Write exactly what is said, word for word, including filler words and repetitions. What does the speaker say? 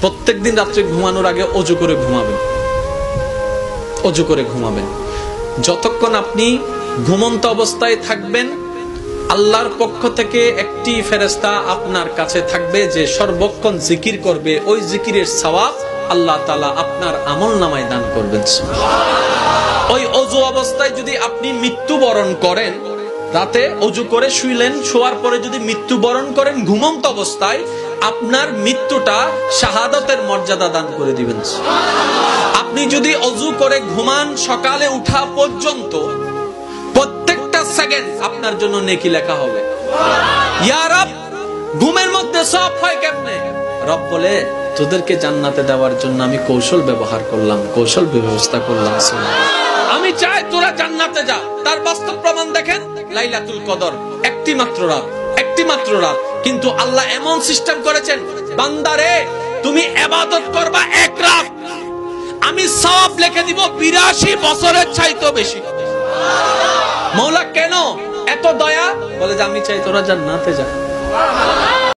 प्रत्येक दिन रात्रे घुमानोर आगे ओजू करे घुमाबेन ओजू करे घुमाबेन যতক্ষণ আপনি ঘুমন্ত অবস্থায় থাকবেন আল্লাহর পক্ষ থেকে একটি ফেরেশতা আপনার কাছে থাকবে যে সর্বক্ষণ জিকির করবে ওই জিকিরের সওয়াব আল্লাহ তাআলা আপনার আমলনামায় দান করবেন সুবহানাল্লাহ ওই ওযু অবস্থায় যদি আপনি মৃত্যুবরণ করেন রাতে ওযু করে শুইলেন শোয়ার পরে যদি মৃত্যুবরণ করেন ঘুমন্ত অবস্থায় আপনার মৃত্যুটা শাহাদাতের মর্যাদা দান করে দিবেন সুবহানাল্লাহ আপনি যদি ওযু করে ঘুমান সকালে ওঠা পর্যন্ত প্রত্যেকটা সেকেন্ড আপনার জন্য নেকি লেখা হবে সুবহানাল্লাহ ইয়া রব ঘুমের মধ্যে সব হয় কেমনে রব বলে তোদেরকে জান্নাতে দেওয়ার জন্য আমি কৌশল ব্যবহার করলাম কৌশল ব্যবস্থা করলাম সুবহানাল্লাহ আমি চাই তোরা জান্নাতে যা তার বাস্তব প্রমাণ দেখেন লাইলাতুল কদর একটি মাত্র রাত একটি মাত্র রাত কিন্তু আল্লাহ এমন সিস্টেম করেছেন বান্দারে তুমি ইবাদত করবা এক রাত আমি সওয়াব লিখে দিব বিরাশি বছরের চাইতে বেশি সুবহানাল্লাহ মাওলা কেন এত দয়া বলে যে আমি চাই তোরা জান্নাতে যা সুবহানাল্লাহ